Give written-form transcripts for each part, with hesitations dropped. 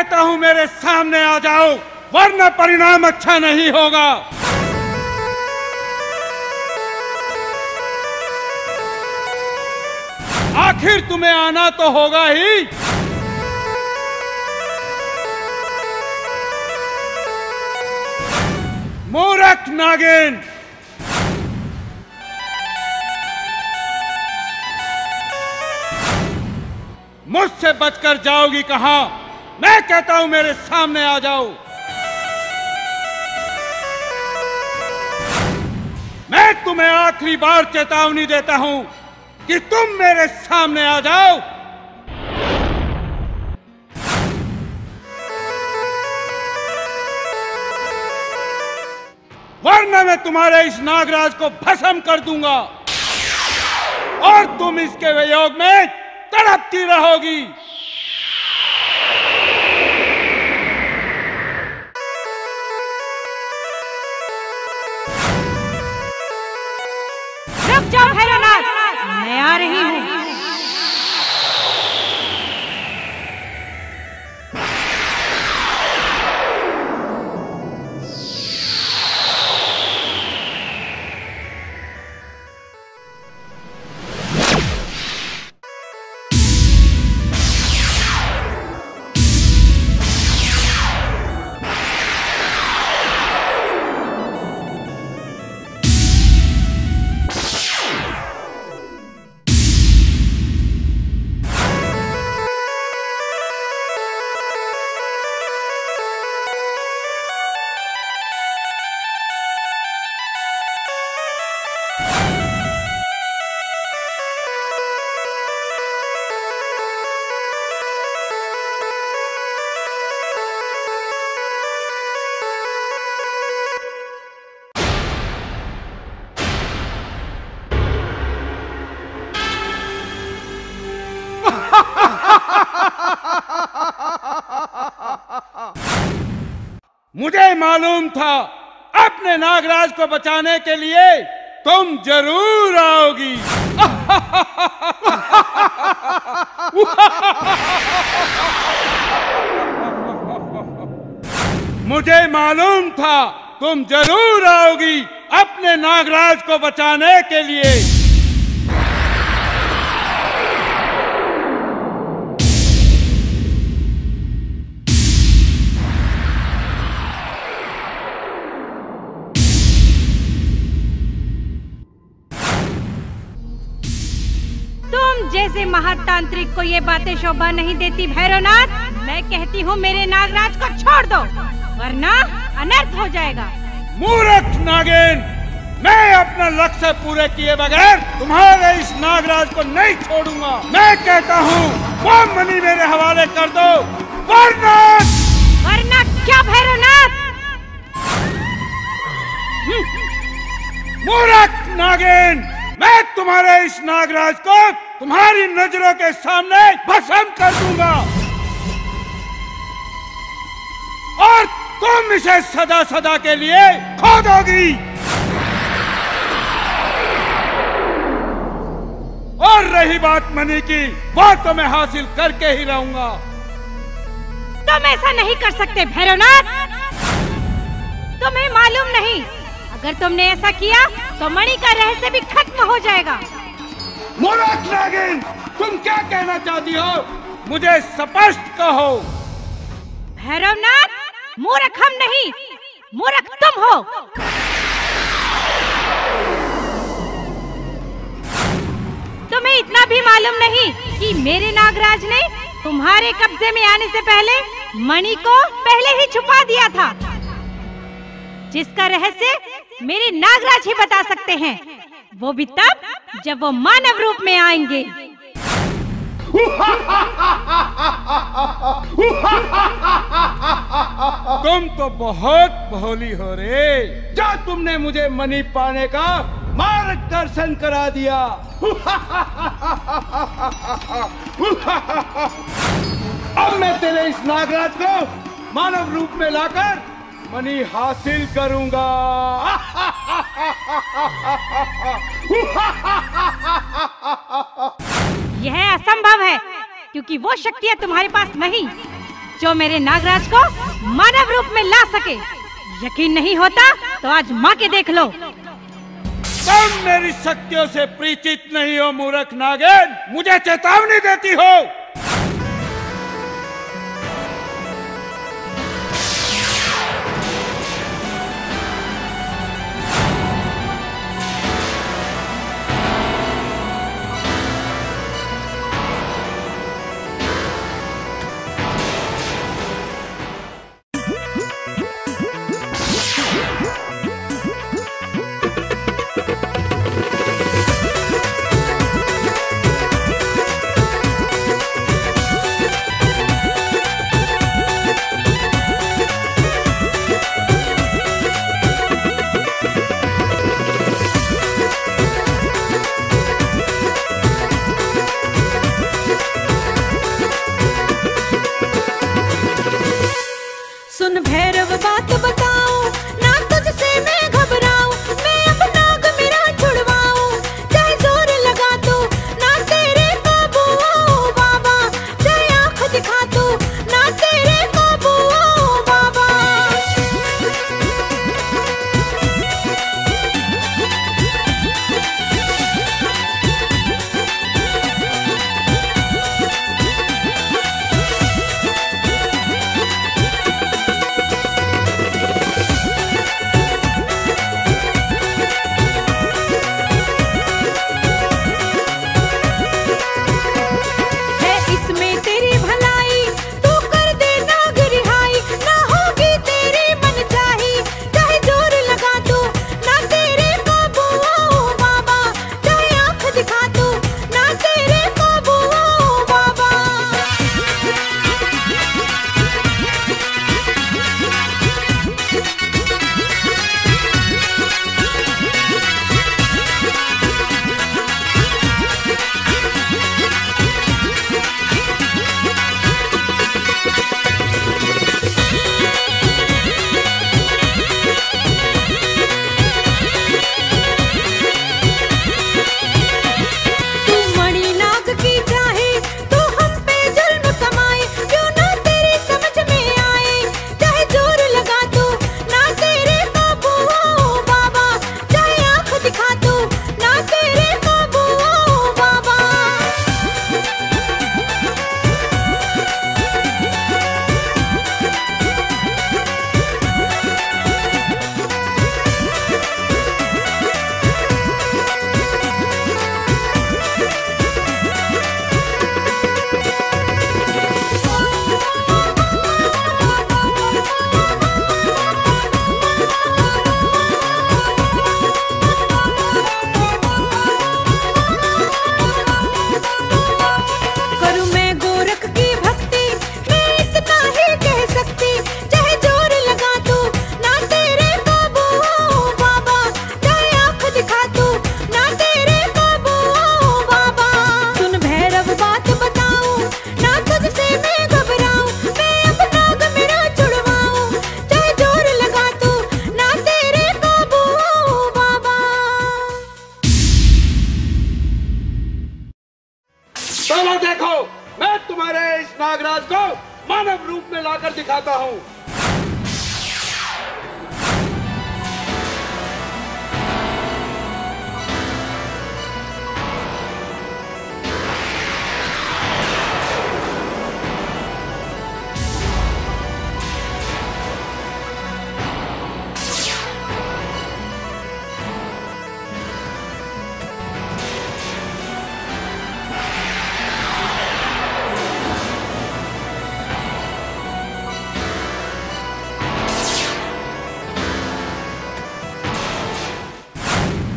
कहता हूँ मेरे सामने आ जाओ वरना परिणाम अच्छा नहीं होगा। आखिर तुम्हें आना तो होगा ही। मूर्ख नागिन, मुझसे बचकर जाओगी कहां? मैं कहता हूं मेरे सामने आ जाओ। मैं तुम्हें आखिरी बार चेतावनी देता हूं कि तुम मेरे सामने आ जाओ। वरना मैं तुम्हारे इस नागराज को भस्म कर दूंगा और तुम इसके वियोग में तड़पती रहोगी। रुक जाओ भैरवनाथ, मैं आ रही हूँ। मुझे मालूम था अपने नागराज को बचाने के लिए तुम जरूर आओगी। मुझे मालूम था तुम जरूर आओगी अपने नागराज को बचाने के लिए। जैसे महातांत्रिक को ये बातें शोभा नहीं देती भैरवनाथ। मैं कहती हूँ मेरे नागराज को छोड़ दो वरना अनर्थ हो जाएगा। मूर्ख नागिन, मैं अपना लक्ष्य पूरे किए बगैर तुम्हारे इस नागराज को नहीं छोड़ूंगा। मैं कहता हूँ वो मणि मेरे हवाले कर दो वरना। वरना क्या भैरवनाथ? मूर्ख नागिन, मैं तुम्हारे इस नागराज को तुम्हारी नजरों के सामने भस्म कर दूंगा और तुम इसे सदा सदा के लिए खो दोगी। और रही बात मणि की, वो तो मैं हासिल करके ही रहूंगा। तुम ऐसा नहीं कर सकते भैरवनाथ। तुम्हें मालूम नहीं, अगर तुमने ऐसा किया तो मणि का रहस्य भी खत्म हो जाएगा। मूर्ख नागिन, तुम क्या कहना चाहती हो? मुझे स्पष्ट कहो। भैरवनाथ, मूर्ख हम नहीं, मूर्ख तुम हो। तुम्हें इतना भी मालूम नहीं कि मेरे नागराज ने तुम्हारे कब्जे में आने से पहले मणि को पहले ही छुपा दिया था, जिसका रहस्य मेरे नागराज ही बता सकते हैं, वो भी तब जब वो मानव रूप में आएंगे। तुम तो बहुत भोली हो रे, जो तुमने मुझे मणि पाने का मार्गदर्शन करा दिया। अब मैं तेरे इस नागराज को मानव रूप में लाकर मणि हासिल करूंगा। यह असंभव है क्योंकि वो शक्तियाँ तुम्हारे पास नहीं जो मेरे नागराज को मानव रूप में ला सके। यकीन नहीं होता तो आज माँ के देख लो। तुम मेरी शक्तियों से परिचित नहीं हो मूर्ख नागिन, मुझे चेतावनी देती हो।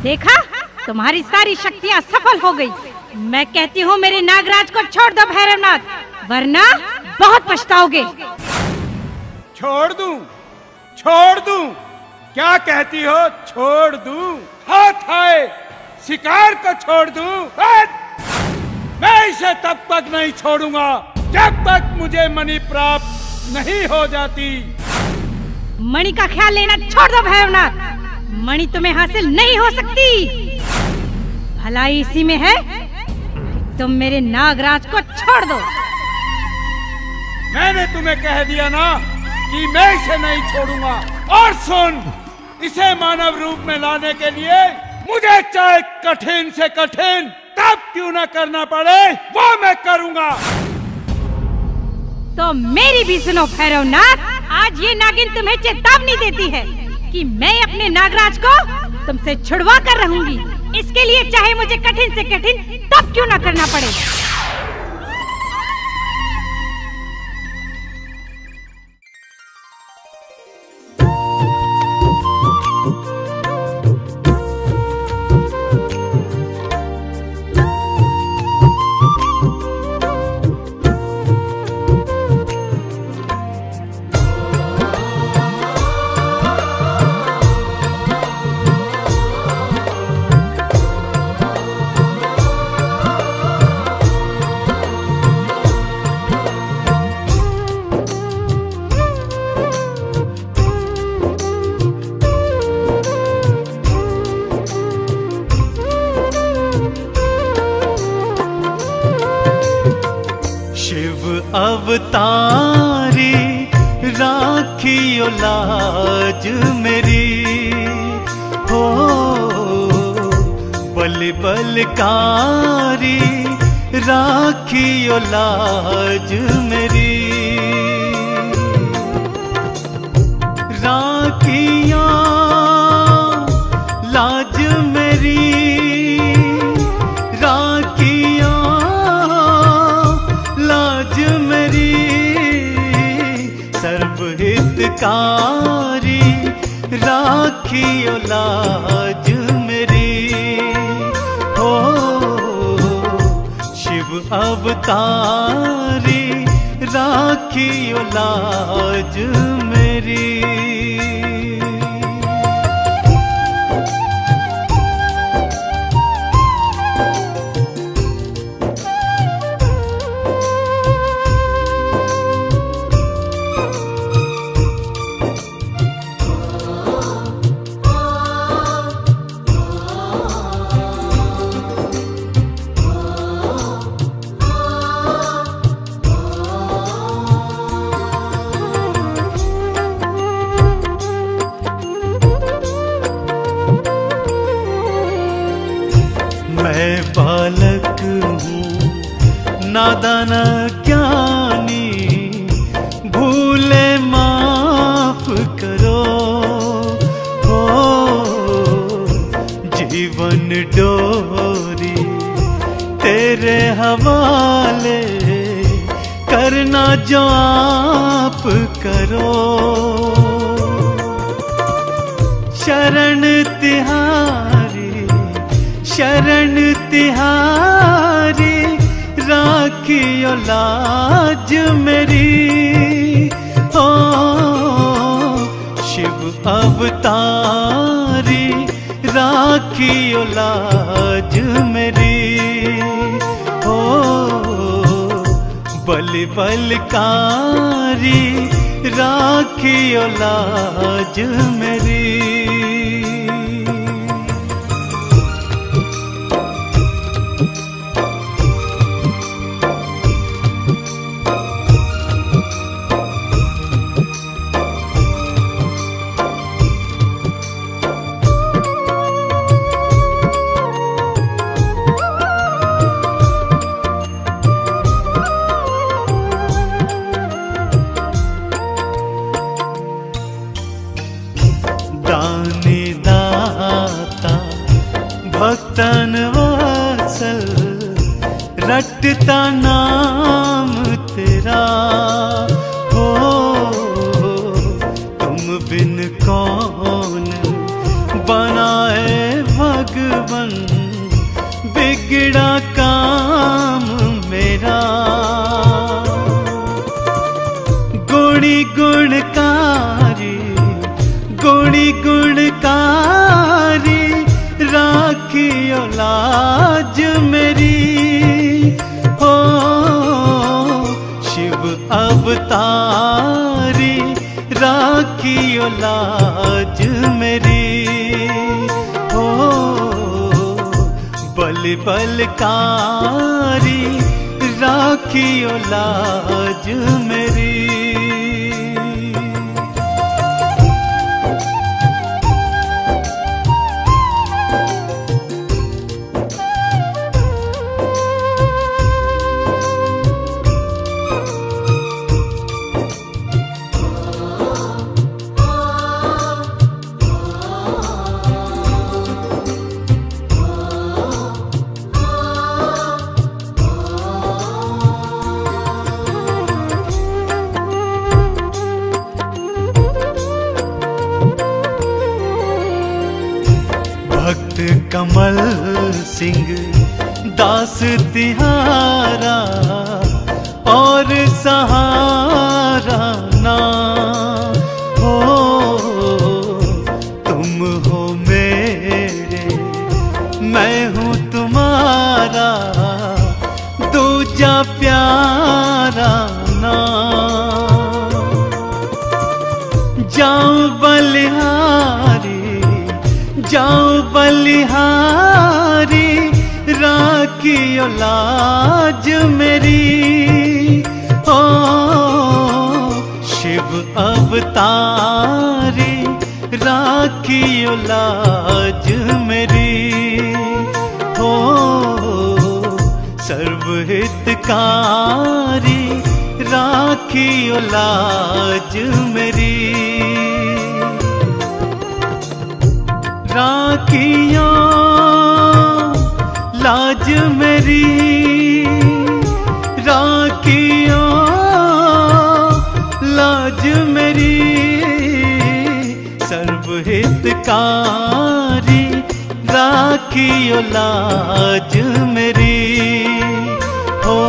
देखा, तुम्हारी सारी शक्तियाँ सफल हो गई। मैं कहती हूँ मेरे नागराज को छोड़ दो भैरवनाथ, वरना बहुत पछताओगे। छोड़ दूं, क्या कहती हो? छोड़ दूं? हाथ आए शिकार को छोड़ दूं? मैं इसे तब तक नहीं छोड़ूंगा जब तक मुझे मणि प्राप्त नहीं हो जाती। मणि का ख्याल लेना छोड़ दो भैरवनाथ, मणि तुम्हें हासिल नहीं हो सकती। भलाई इसी में है, तुम मेरे नागराज को छोड़ दो। मैंने तुम्हें कह दिया ना कि मैं इसे नहीं छोड़ूंगा। और सुन, इसे मानव रूप में लाने के लिए मुझे चाहे कठिन से कठिन तब क्यों ना करना पड़े, वो मैं करूंगा। तो मेरी भी सुनो भैरवनाथ, आज ये नागिन तुम्हें चेतावनी देती है कि मैं अपने नागराज को तुमसे छुड़वा कर रहूंगी। इसके लिए चाहे मुझे कठिन से कठिन तब क्यों ना करना पड़े। अवतारी राखियो लाज मेरी हो, बल बलकारी राखियो लाज मेरी। राखिया लाज मेरी, राखिया लाज मेरी, सर्वहितकारी राखियो लाज मेरी हो। शिव अवतारी राखियो लाज मेरी। नादान ज्ञानी भूले माफ करो हो, जीवन डोरी तेरे हवाले करना जो आप करो। शरण तिहारी, शरण तिहारी राखियो लाज मेरी हो। शिव अवतारी राखियो लाज मेरी हो, बल बलकारी राखियो लाज मेरी। भक्तन वासल रटता नाम तेरा हो, तुम बिन कौन बनाए भगवन बिगड़ा काम मेरा। गुणी गुणकारी, गुणी गुणकारी राखियो लाज मेरी हो। शिव अवतारी राखियो लाज मेरी हो, बल बलकारी राखियो लाज मेरी। रखियो लाज मेरी। कमल सिंह दास तिहारा और सहारा ना हो, तुम हो मेरे मैं हूँ तुम्हारा, दूजा प्यारा ना। जाऊँ बलिहारी जाऊँ बलिहारी राखियो लाज मेरी। ओ शिव अवतारी राखियो लाज मेरी। ओ सर्वहितकारी राखियो लाज मेरी। राखियो लाज मेरी राखियो लाज मेरी। सर्वहितकारी राखियो लाज मेरी। हो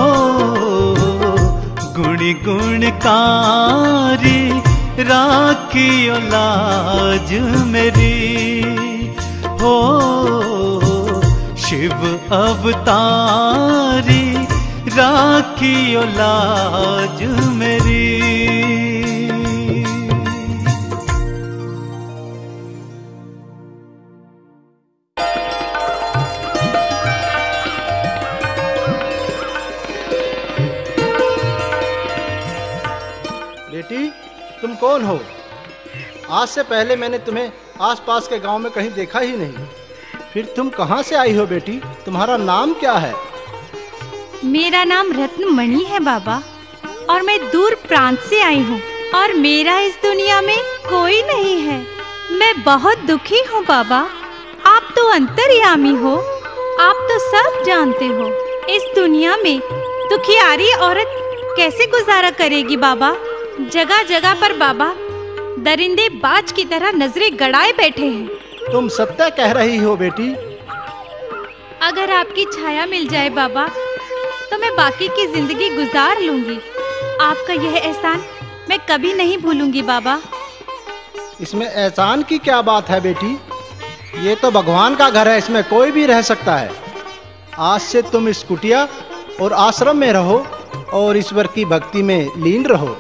गुणी गुणकारी राखियो लाज मेरी। हो शिव अवतारी राखियो लाज मेरी। बेटी तुम कौन हो? आज से पहले मैंने तुम्हें आसपास के गांव में कहीं देखा ही नहीं, फिर तुम कहां से आई हो बेटी? तुम्हारा नाम क्या है? मेरा नाम रत्न मणि है बाबा, और मैं दूर प्रांत से आई हूं, और मेरा इस दुनिया में कोई नहीं है। मैं बहुत दुखी हूं बाबा। आप तो अंतर्यामी हो, आप तो सब जानते हो। इस दुनिया में दुखियारी औरत कैसे गुजारा करेगी बाबा? जगह जगह पर बाबा दरिंदे बाज की तरह नजरें गड़ाए बैठे हैं। तुम सत्य कह रही हो बेटी। अगर आपकी छाया मिल जाए बाबा तो मैं बाकी की जिंदगी गुजार लूंगी। आपका यह एहसान मैं कभी नहीं भूलूंगी बाबा। इसमें एहसान की क्या बात है बेटी? ये तो भगवान का घर है, इसमें कोई भी रह सकता है। आज से तुम इस कुटिया और आश्रम में रहो और ईश्वर की भक्ति में लीन रहो।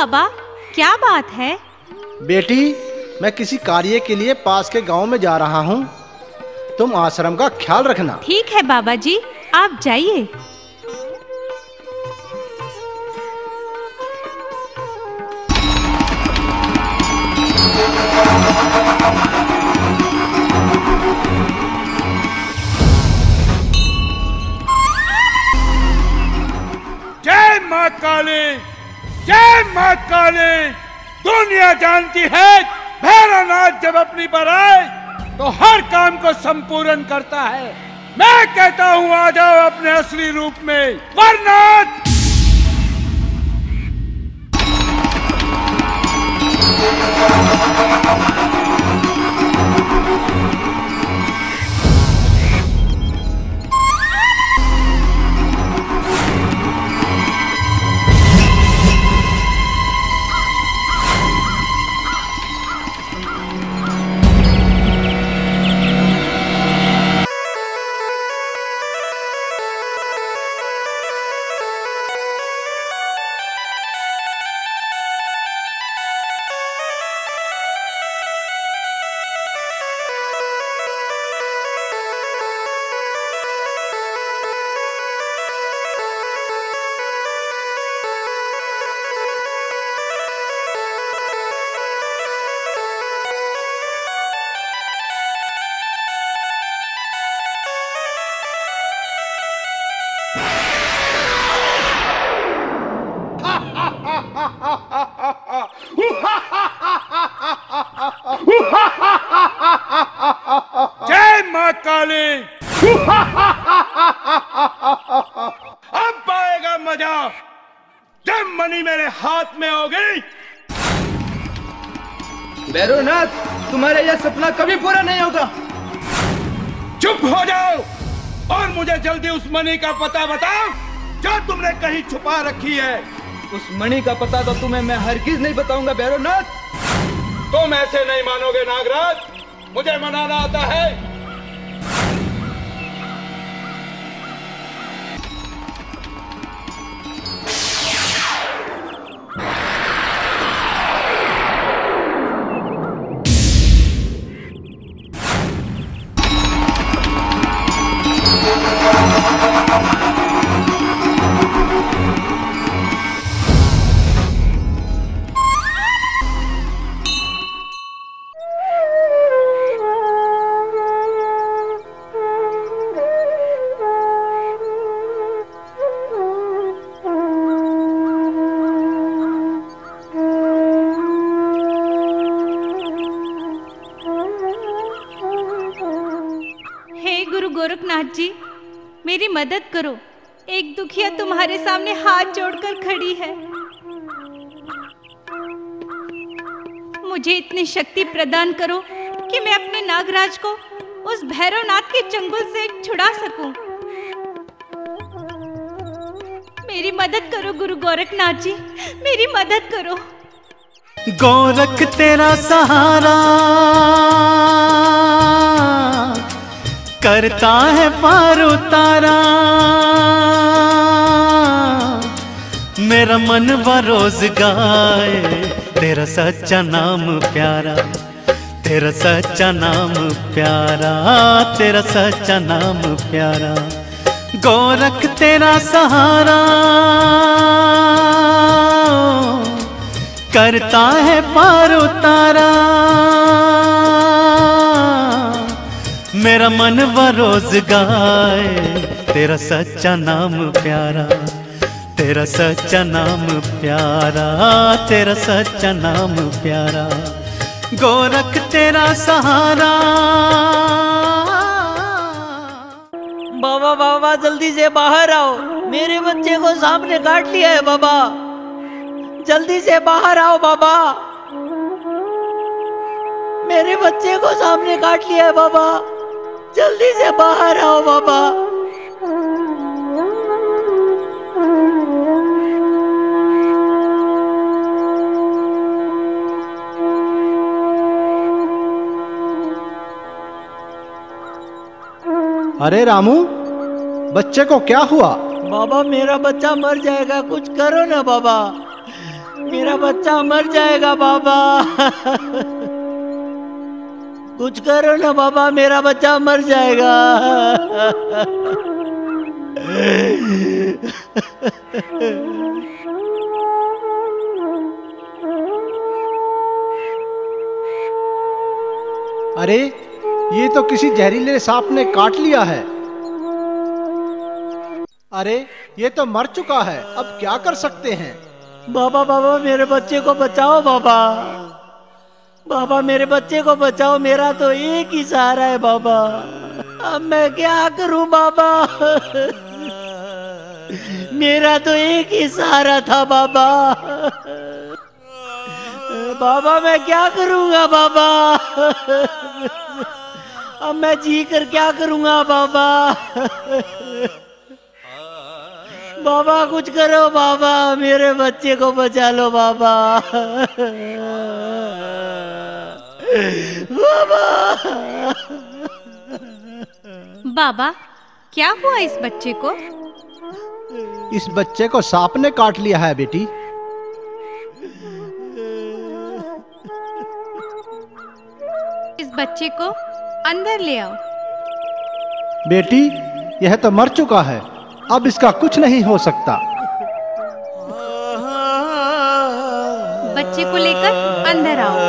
बाबा, क्या बात है? बेटी, मैं किसी कार्य के लिए पास के गांव में जा रहा हूँ। तुम आश्रम का ख्याल रखना। ठीक है बाबा जी, आप जाइए। जय माँ काली, जय माँ काली। दुनिया जानती है भैरवनाथ जब अपनी पर आए तो हर काम को संपूर्ण करता है। मैं कहता हूँ आ जाओ अपने असली रूप में, वरना कभी पूरा नहीं होगा। चुप हो जाओ और मुझे जल्दी उस मणि का पता बताओ जो तुमने कहीं छुपा रखी है। उस मणि का पता तो तुम्हें मैं हरगिज नहीं बताऊंगा भैरवनाथ। तुम ऐसे नहीं मानोगे नागराज, मुझे मनाना आता है। गोरखनाथ जी, मेरी मदद करो, एक दुखिया तुम्हारे सामने हाथ जोड़कर खड़ी है। मुझे इतनी शक्ति प्रदान करो कि मैं अपने नागराज को उस भैरवनाथ के चंगुल से छुड़ा सकूं। मेरी मदद करो गुरु गोरखनाथ जी, मेरी मदद करो। गोरख तेरा सहारा करता है पार उतारा, मेरा मन बरोज गाए तेरा सच्चा नाम प्यारा, तेरा सच्चा नाम प्यारा, तेरा सच्चा नाम प्यारा। गोरख तेरा सहारा करता है पार उतारा, मेरा मन बरोज गाए तेरा सच्चा नाम प्यारा, तेरा सच्चा नाम प्यारा, तेरा सच्चा नाम प्यारा। गोरख तेरा सहारा। बाबा बाबा, जल्दी से बाहर आओ, मेरे बच्चे को सांप ने काट लिया है। बाबा जल्दी से बाहर आओ, बाबा मेरे बच्चे को सांप ने काट लिया है। बाबा जल्दी से बाहर आओ। बाबा अरे रामू, बच्चे को क्या हुआ? बाबा मेरा बच्चा मर जाएगा, कुछ करो ना बाबा। मेरा बच्चा मर जाएगा बाबा। कुछ करो ना बाबा, मेरा बच्चा मर जाएगा। अरे ये तो किसी जहरीले सांप ने काट लिया है। अरे ये तो मर चुका है, अब क्या कर सकते हैं? बाबा बाबा मेरे बच्चे को बचाओ बाबा, बाबा मेरे बच्चे को बचाओ, मेरा तो एक ही सहारा है बाबा, अब मैं क्या करूं बाबा। मेरा तो एक ही सहारा था बाबा, बाबा मैं क्या करूंगा बाबा, अब मैं जी कर क्या करूंगा बाबा। बाबा कुछ करो बाबा, मेरे बच्चे को बचा लो बाबा। बाबा बाबा क्या हुआ इस बच्चे को? इस बच्चे को सांप ने काट लिया है बेटी। इस बच्चे को अंदर ले आओ। बेटी यह तो मर चुका है, अब इसका कुछ नहीं हो सकता। बच्चे को लेकर अंदर आओ।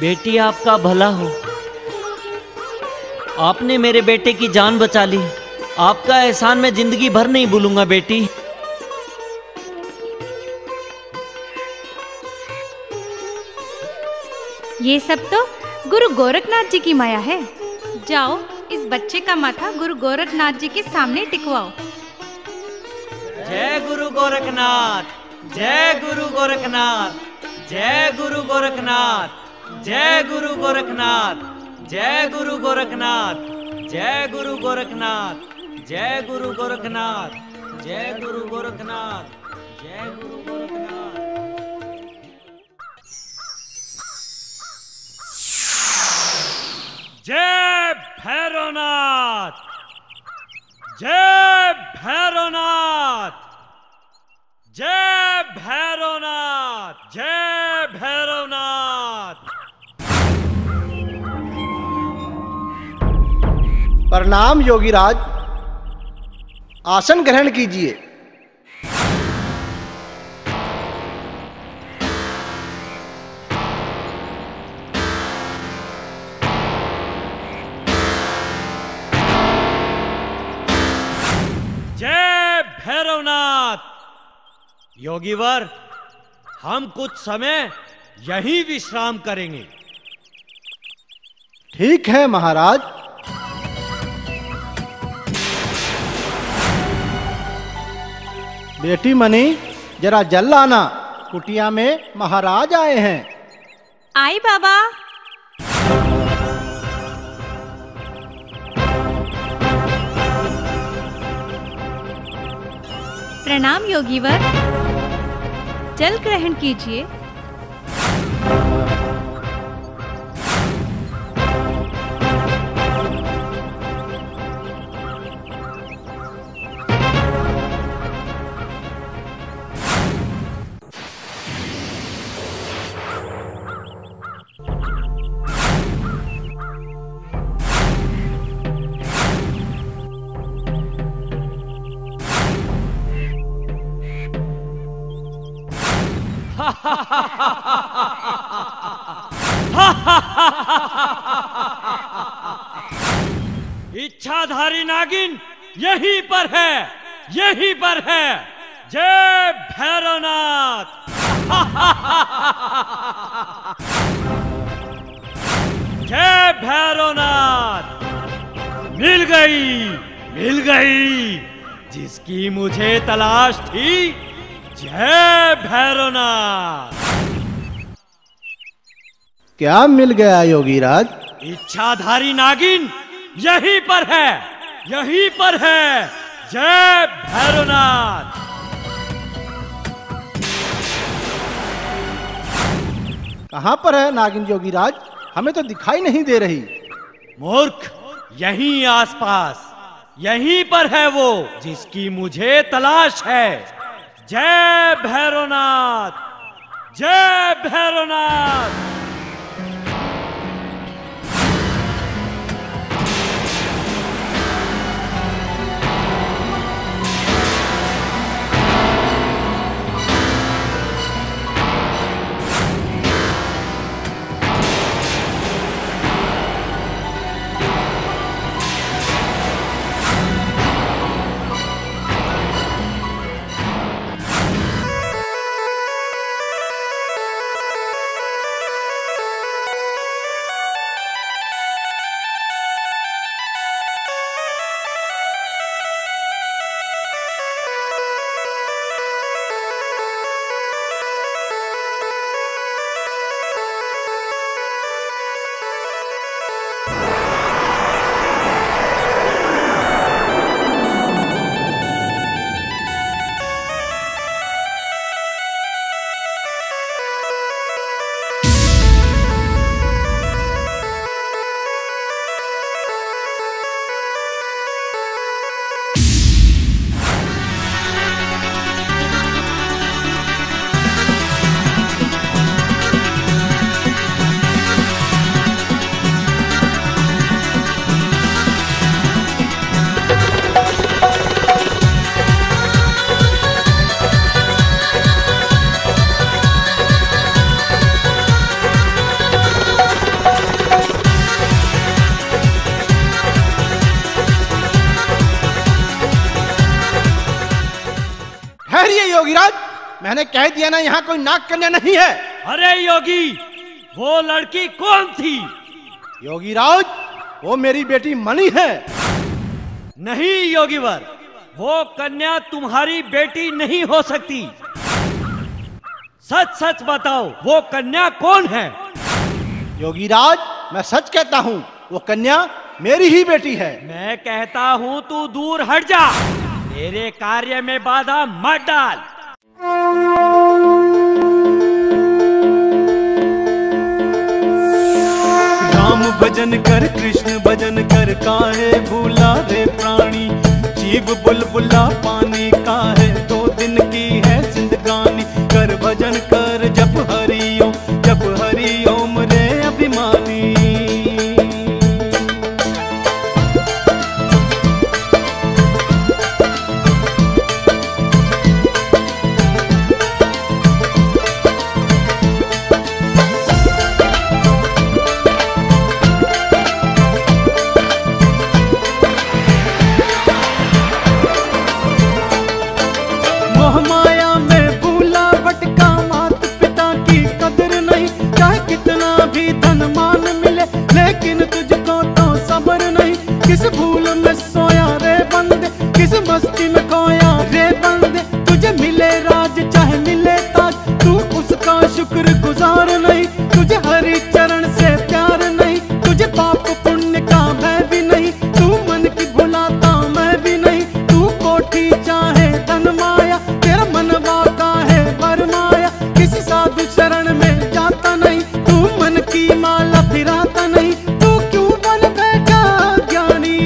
बेटी आपका भला हो, आपने मेरे बेटे की जान बचा ली, आपका एहसान मैं जिंदगी भर नहीं भूलूंगा बेटी। ये सब तो गुरु गोरखनाथ जी की माया है। जाओ इस बच्चे का माथा गुरु गोरखनाथ जी के सामने टिकवाओ। जय गुरु गोरखनाथ, जय गुरु गोरखनाथ, जय गुरु गोरखनाथ, जय गुरु गोरखनाथ, जय गुरु गोरखनाथ, जय गुरु गोरखनाथ, जय गुरु गोरखनाथ, जय गुरु गोरखनाथ, जय गुरु गोरखनाथ। जय भैरवनाथ, जय भैरवनाथ, जय भैरवनाथ, जय भैरवनाथ। प्रणाम योगीराज, आसन ग्रहण कीजिए। जय भैरवनाथ। योगीवर हम कुछ समय यहीं विश्राम करेंगे। ठीक है महाराज। बेटी मणि जरा जल लाना, कुटिया में महाराज आए हैं। आए बाबा। प्रणाम योगीवर, जल ग्रहण कीजिए। हमारी नागिन यहीं पर है, यहीं पर है। जय भैरवनाथ, जय भैरवनाथ। मिल गई, मिल गई, जिसकी मुझे तलाश थी। जय भैरवनाथ। क्या मिल गया योगीराज? इच्छाधारी नागिन यहीं पर है, यहीं पर है। जय भैरवनाथ। कहाँ पर है नागिन योगीराज? हमें तो दिखाई नहीं दे रही। मूर्ख, यहीं आसपास, यहीं पर है वो जिसकी मुझे तलाश है। जय भैरवनाथ, जय भैरवनाथ। मैंने कह दिया ना, यहाँ कोई नाग कन्या नहीं है। अरे योगी, वो लड़की कौन थी? योगी राज, वो मेरी बेटी मणि है। नहीं योगीवर, वो कन्या तुम्हारी बेटी नहीं हो सकती। सच सच बताओ, वो कन्या कौन है? योगी राज, मैं सच कहता हूँ, वो कन्या मेरी ही बेटी है। मैं कहता हूँ तू दूर हट जा, मेरे कार्य में बाधा मत डाल। राम भजन कर कृष्ण भजन कर, काहे भूला रे प्राणी। जीव बुलबुला पानी का है, दो दिन की है जिंदगानी। कर भजन कर जप हरिओम, जप हरिओम रे अभिमानी। माला फिराता नहीं, तू क्यों बन बैठा ज्ञानी।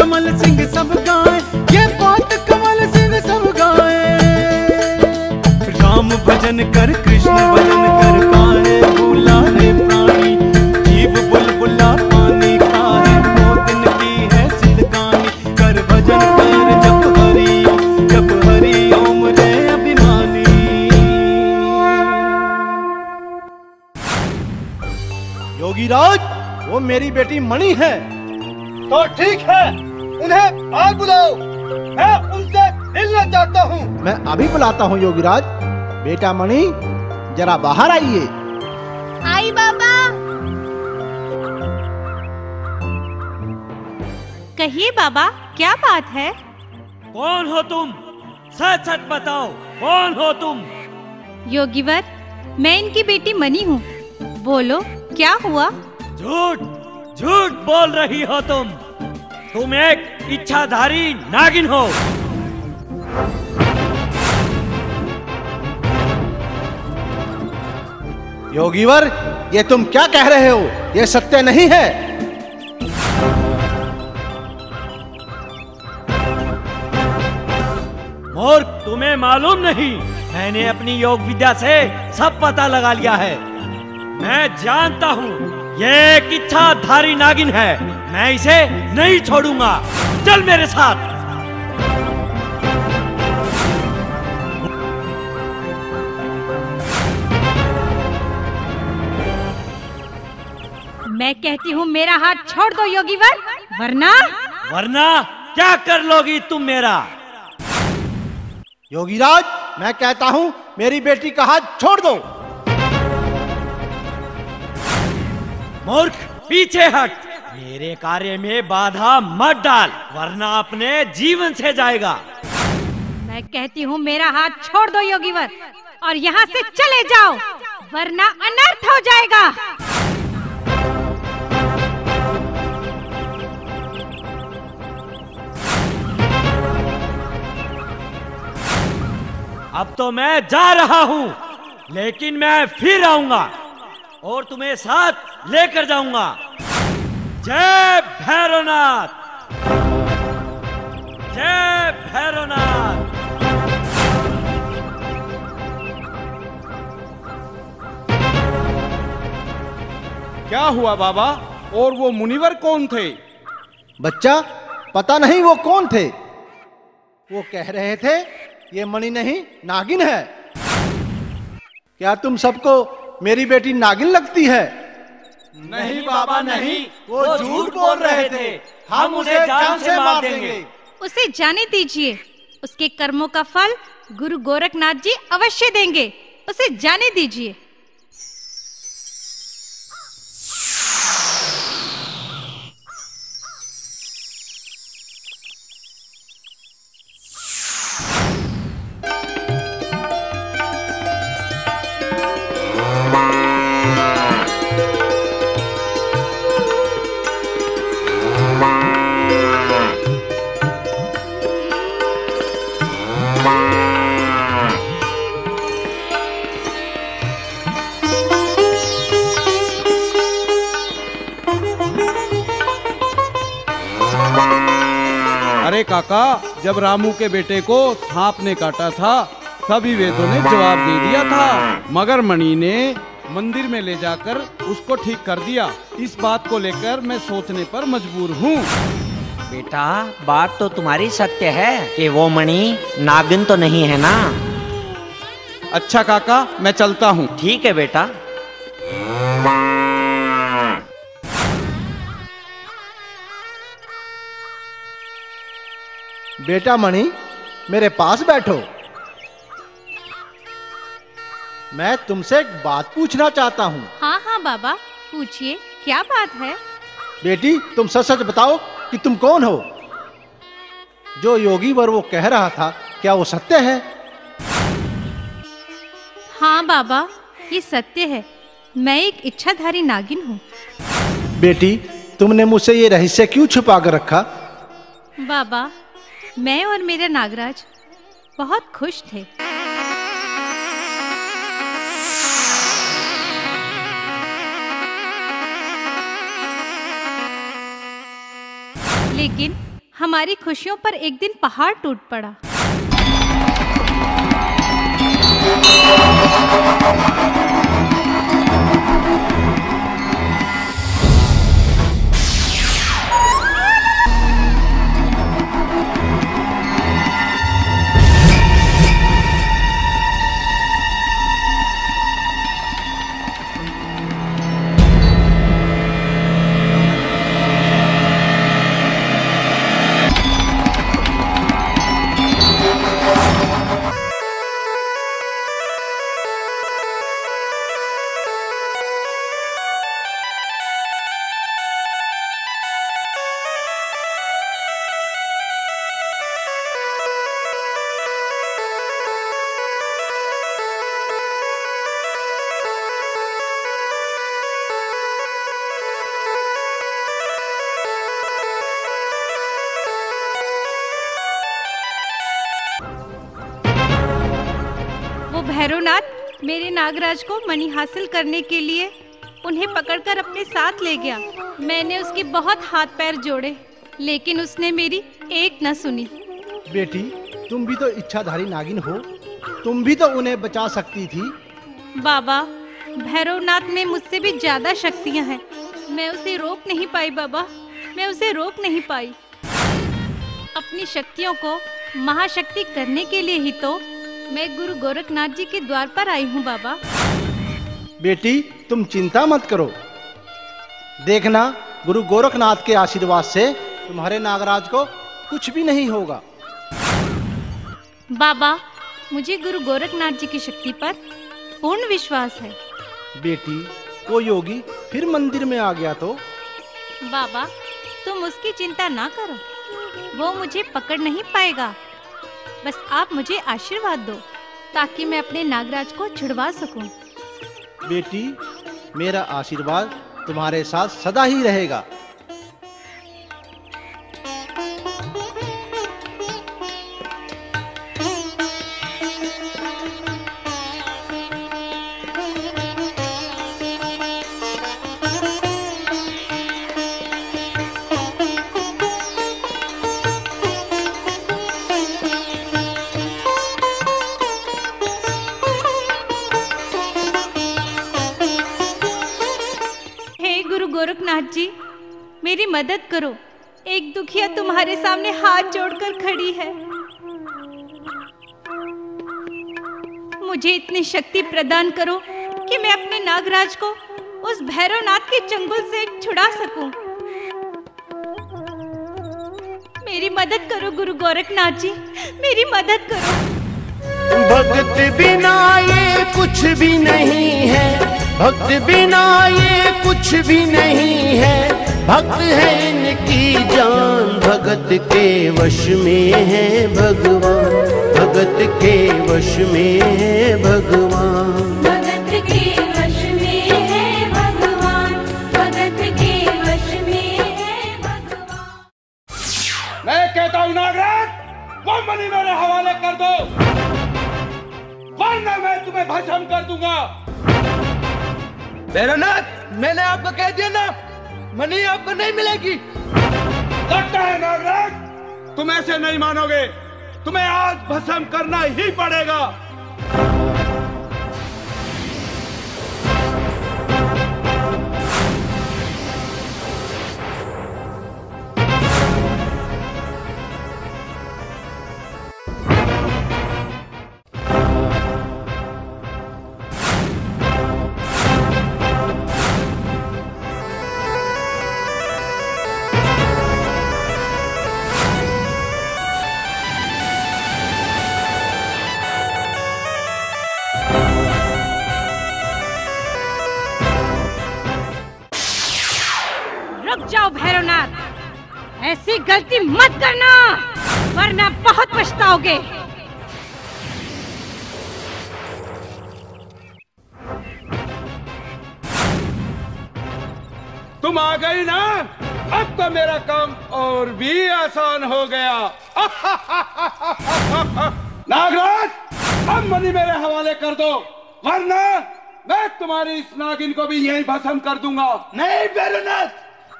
कमल सिंह सब गाए, ये बात कमल सिंह सब गाए। राम भजन कर कृष्ण भजन कर, पाए बुलाए प्राणी, जीव बुलबुला पानी खाए, दो दिन की है सिद्धकानी। कर भजन कर जप हरि ओम रे अभिमानी। योगीराज, वो मेरी बेटी मणि है। तो ठीक है, उन्हें बाहर बुलाओ, मैं उनसे मिलना चाहता हूँ। मैं अभी बुलाता हूँ योगीराज। बेटा मणि, जरा बाहर आइए। आई बाबा। कहिए बाबा, क्या बात है? कौन हो तुम? सच सच बताओ, कौन हो तुम? योगीवर, मैं इनकी बेटी मणि हूँ। बोलो, क्या हुआ? झूठ झूठ बोल रही हो तुम। तुम एक इच्छाधारी नागिन हो। योगीवर, ये तुम क्या कह रहे हो? ये सत्य नहीं है। और तुम्हें मालूम नहीं, मैंने अपनी योग विद्या से सब पता लगा लिया है। मैं जानता हूँ ये एक इच्छाधारी नागिन है। मैं इसे नहीं छोड़ूंगा, चल मेरे साथ। मैं कहती हूँ मेरा हाथ छोड़ दो योगीवर, वरना क्या कर लोगी तुम मेरा? योगीराज, मैं कहता हूँ मेरी बेटी का हाथ छोड़ दो। मूर्ख, पीछे हट, मेरे कार्य में बाधा मत डाल, वरना अपने जीवन से जाएगा। मैं कहती हूँ मेरा हाथ छोड़ दो योगीवर, और यहाँ से चले जाओ, वरना अनर्थ हो जाएगा। अब तो मैं जा रहा हूँ, लेकिन मैं फिर आऊंगा और तुम्हें साथ लेकर जाऊंगा। जय भैरवनाथ, जय भैरवनाथ। क्या हुआ बाबा? और वो मुनिवर कौन थे? बच्चा, पता नहीं वो कौन थे। वो कह रहे थे ये मणि नहीं नागिन है। क्या तुम सबको मेरी बेटी नागिन लगती है? नहीं बाबा, नहीं, वो झूठ बोल रहे थे। हम उसे जान से मार देंगे। उसे जाने दीजिए, उसके कर्मों का फल गुरु गोरखनाथ जी अवश्य देंगे। उसे जाने दीजिए। अरे काका, जब रामू के बेटे को सांप ने काटा था, सभी वेदों ने जवाब दे दिया था, मगर मणि ने मंदिर में ले जाकर उसको ठीक कर दिया। इस बात को लेकर मैं सोचने पर मजबूर हूँ। बेटा, बात तो तुम्हारी सत्य है कि वो मणि नागिन तो नहीं है ना? अच्छा काका, मैं चलता हूँ। ठीक है बेटा। बेटा मणि, मेरे पास बैठो। मैं तुमसे एक बात पूछना चाहता हूँ। हाँ हाँ बाबा, पूछिए, क्या बात है? बेटी, तुम सच सच बताओ कि तुम कौन हो? जो योगीवर वो कह रहा था, क्या वो सत्य है? हाँ बाबा, ये सत्य है। मैं एक इच्छाधारी नागिन हूँ। बेटी, तुमने मुझसे ये रहस्य क्यों छुपा कर रखा? बाबा, मैं और मेरे नागराज बहुत खुश थे। लेकिन हमारी खुशियों पर एक दिन पहाड़ टूट पड़ा। भैरवनाथ मेरे नागराज को मणि हासिल करने के लिए उन्हें पकड़कर अपने साथ ले गया। मैंने उसके बहुत हाथ पैर जोड़े, लेकिन उसने मेरी एक न सुनी। बेटी, तुम भी तो इच्छाधारी नागिन हो, तुम भी तो उन्हें बचा सकती थी। बाबा, भैरवनाथ में मुझसे भी ज्यादा शक्तियां हैं। मैं उसे रोक नहीं पाई बाबा, मैं उसे रोक नहीं पाई। अपनी शक्तियों को महाशक्ति करने के लिए ही तो मैं गुरु गोरखनाथ जी के द्वार पर आई हूँ बाबा। बेटी, तुम चिंता मत करो। देखना, गुरु गोरखनाथ के आशीर्वाद से तुम्हारे नागराज को कुछ भी नहीं होगा। बाबा, मुझे गुरु गोरखनाथ जी की शक्ति पर पूर्ण विश्वास है। बेटी, वो योगी फिर मंदिर में आ गया तो? बाबा, तुम उसकी चिंता ना करो, वो मुझे पकड़ नहीं पाएगा। बस आप मुझे आशीर्वाद दो ताकि मैं अपने नागराज को छुड़वा सकूं। बेटी, मेरा आशीर्वाद तुम्हारे साथ सदा ही रहेगा। गोरखनाथ जी, मेरी मदद करो। एक दुखिया तुम्हारे सामने हाथ जोड़कर खड़ी है। मुझे इतनी शक्ति प्रदान करो कि मैं अपने नागराज को उस भैरवनाथ के चंगुल से छुड़ा सकूं। मेरी मदद करो गुरु गोरखनाथ जी, मेरी मदद करो। भक्त बिना ये कुछ भी नहीं है, भक्त बिना ये कुछ भी नहीं है। भक्त है इनकी जान, भगत के वश में है भगवान, भगत के वश में है भगवान, भगत के वश में है भगवान, भगत के वश में है भगवान। मैं कहता हूँ नागराज, वो मणि मेरे हवाले कर दो, वरना मैं तुम्हें भस्म कर दूंगा। भैरवनाथ, मैंने आपको कह दिया ना, मणि आपको नहीं मिलेगी। लगता है नागराज, तुम ऐसे नहीं मानोगे, तुम्हें आज भस्म करना ही पड़ेगा। ऐसी गलती मत करना, वरना बहुत पछताओगे। तुम आ गई ना, अब तो मेरा काम और भी आसान हो गया। नागराज, अब मणि मेरे हवाले कर दो, वरना मैं तुम्हारी इस नागिन को भी यहीं भस्म कर दूंगा। नहीं भैरवनाथ,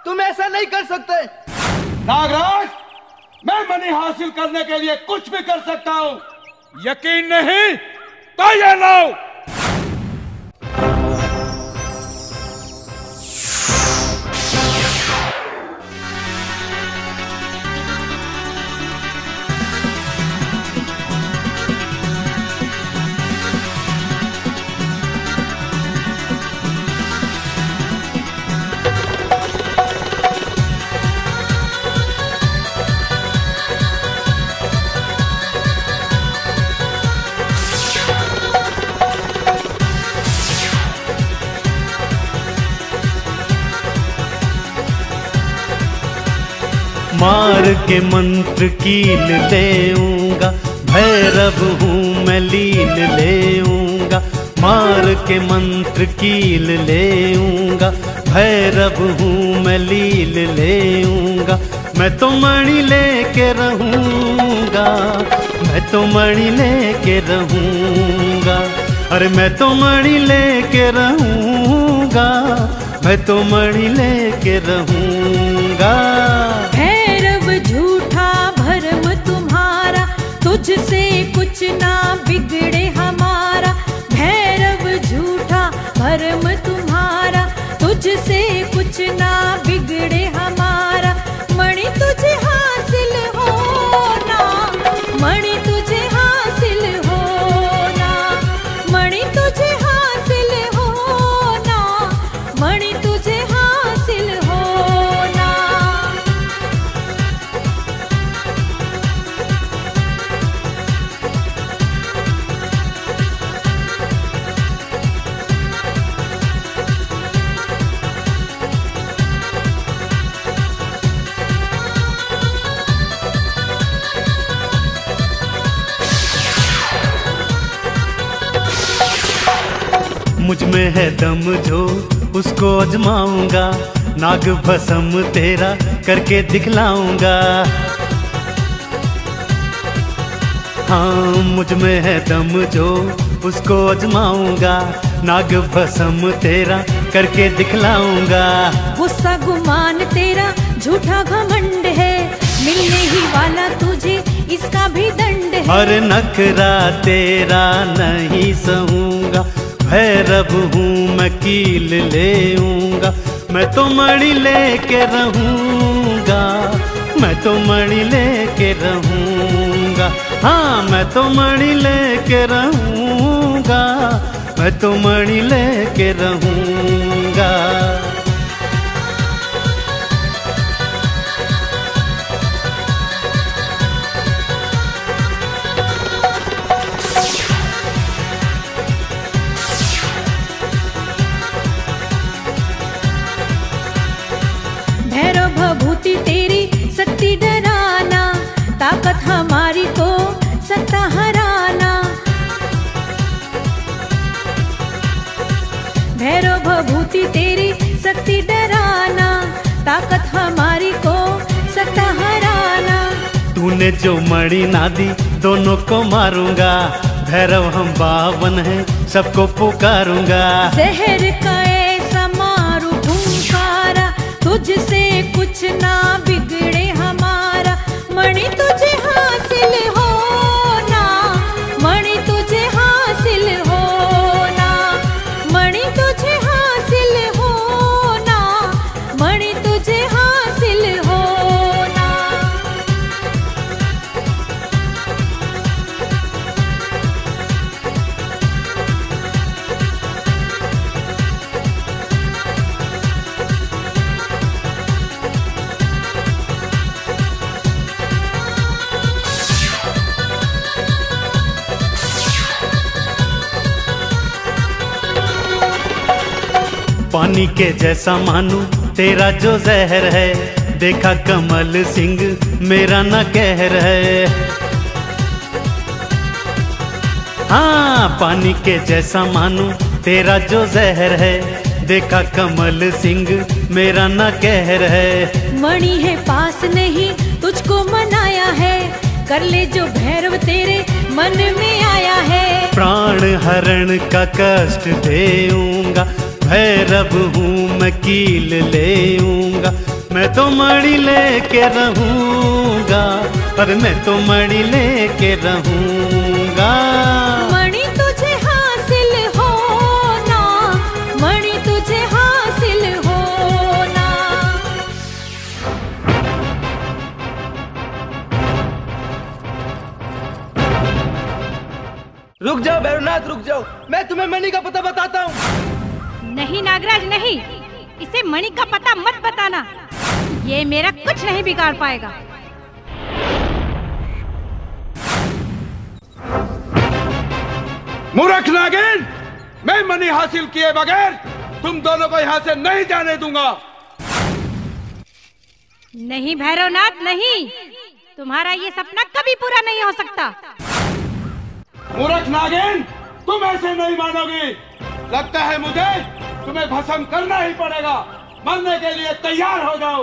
तुम ऐसा नहीं कर सकते। नागराज, मैं मनी हासिल करने के लिए कुछ भी कर सकता हूँ। यकीन नहीं तो ये लाओ। मार के मंत्र कील लेऊंगा, भैरव हूँ मैं लीन लेऊंगा। मार के मंत्र कील लेऊंगा, भैरव हूँ मैं लील लेऊंगा। मैं तो मणि लेके रहूंगा, मैं तो मणि लेके रहूंगा। अरे मैं तो मणि लेके रहूंगा, मैं तो मणि लेके रहूंगा। झूठा भरम तुम्हारा, तुझसे कुछ ना बिगड़े हमारा। भैरव झूठा भरम तुम्हारा, तुझसे कुछ ना बिगड़े हमारा। मणि तुझे हासिल होना, मणि तुझे हासिल होना, मणि तुझे हासिल होना, मणि तुझे हासिल होना। मुझ में है दम जो उसको आजमाऊंगा, नाग भसम तेरा करके दिखलाऊंगा। हाँ मुझ में है दम जो उसको आजमाऊंगा, नाग भसम तेरा करके दिखलाऊंगा। गुस्सा गुमान तेरा झूठा घमंड है, मिलने ही वाला तुझे इसका भी दंड है। हर नखरा तेरा नहीं सहूंगा, भैरव हूँ मैं कील लेऊंगा। मैं तो मणि लेके रहूंगा, मैं तो मणि लेके रहूंगा। हाँ मैं तो मणि लेके रहूंगा, मैं तो मणि लेके रहूंगा। ताकत हमारी को सत्ता हराना। भैरव भूति तेरी शक्ति डराना, ताकत हमारी को सत्ता हराना। तूने जो मणि ना दी दोनों को मारूंगा, भैरव हम बावन है सबको पुकारूंगा। जहर का ऐसा मारू ठुमकारा, तुझसे कुछ ना बिगड़े हमारा। मणि तुझे हासिल होना, मणि तुझे हासिल होना, मणि तुझे हासिल होना, मणि तुझे हासिल होना। पानी के जैसा मानू तेरा जो जहर है, देखा कमल सिंह मेरा ना कहर है। हाँ पानी के जैसा मानू तेरा जो जहर है, देखा कमल सिंह मेरा ना कहर है। मणि है पास नहीं तुझको मनाया है, कर ले जो भैरव तेरे मन में आया है। प्राण हरण का कष्ट देऊंगा, भैरव हूँ मैं कील लेऊंगा। मैं तो मणि लेके रहूंगा, पर मैं तो मणि लेके रहूंगा। मणि तुझे हासिल होना, मणि तुझे हासिल होना। रुक जाओ भैरवनाथ, रुक जाओ, मैं तुम्हें मणि का पता बताता हूँ। नहीं नागराज नहीं, इसे मणि का पता मत बताना, ये मेरा कुछ नहीं बिगाड़ पाएगा। मूर्ख नागिन, मैं मणि हासिल किए बगैर तुम दोनों को यहाँ से नहीं जाने दूंगा। नहीं भैरवनाथ नहीं, तुम्हारा ये सपना कभी पूरा नहीं हो सकता। मूर्ख नागिन, तुम ऐसे नहीं मानोगी। लगता है मुझे तुम्हें भस्म करना ही पड़ेगा। मरने के लिए तैयार हो जाओ।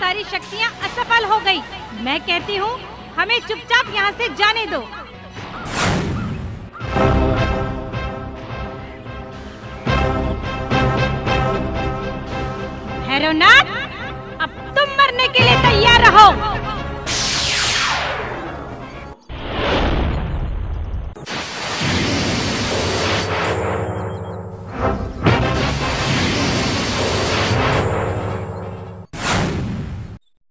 सारी शक्तियाँ असफल हो गई। मैं कहती हूँ हमें चुपचाप यहाँ से जाने दो। भैरवनाथ, अब तुम मरने के लिए तैयार रहो।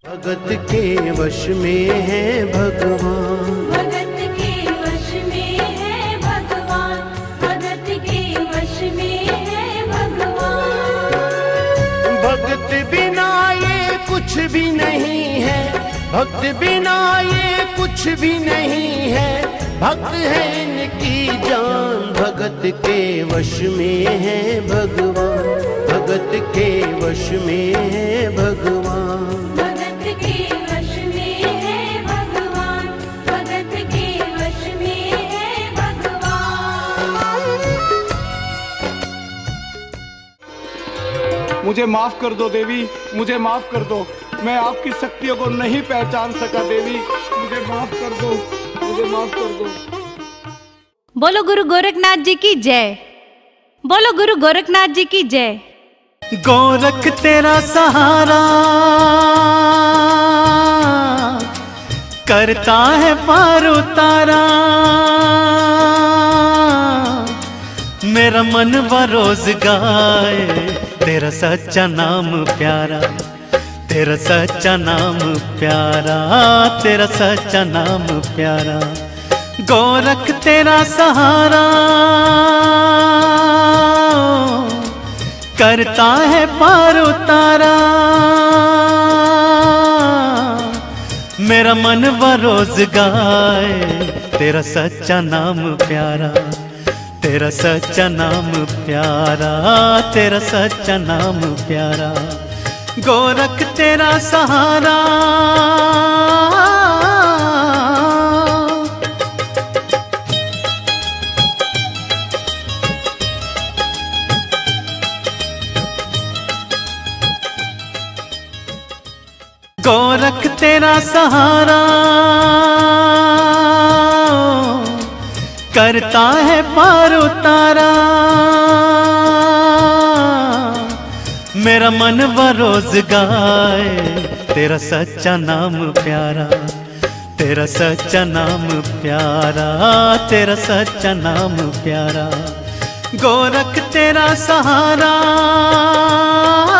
भगत के वश में है भगवान, भगत के वश में है भगवान, भगत के वश में है भगवान। भक्त बिना ये कुछ भी नहीं है, भक्त बिना ये कुछ भी नहीं है। भक्त है इनकी जान, भगत के वश में है भगवान, भगत के वश में है भगवान। मुझे माफ कर दो देवी, मुझे माफ कर दो, मैं आपकी शक्तियों को नहीं पहचान सका। देवी मुझे माफ कर दो, मुझे माफ कर दो। बोलो गुरु गोरखनाथ जी की जय, बोलो गुरु गोरखनाथ जी की जय। गोरख तेरा सहारा करता है पार उतारा, मेरा मन बरोज गाए तेरा सच्चा नाम प्यारा, तेरा सच्चा नाम प्यारा, तेरा सच्चा नाम प्यारा। गोरख तेरा सहारा करता है पार उतारा, मेरा मन बरोज गाए तेरा सच्चा नाम प्यारा, तेरा सच्चा नाम प्यारा, तेरा सच्चा नाम प्यारा। गोरख तेरा सहारा गोरख तेरा सहारा करता है पार उतारा, मेरा मन बरोज गाए तेरा सच्चा नाम प्यारा, तेरा सच्चा नाम प्यारा, तेरा सच्चा नाम प्यारा। गोरख तेरा सहारा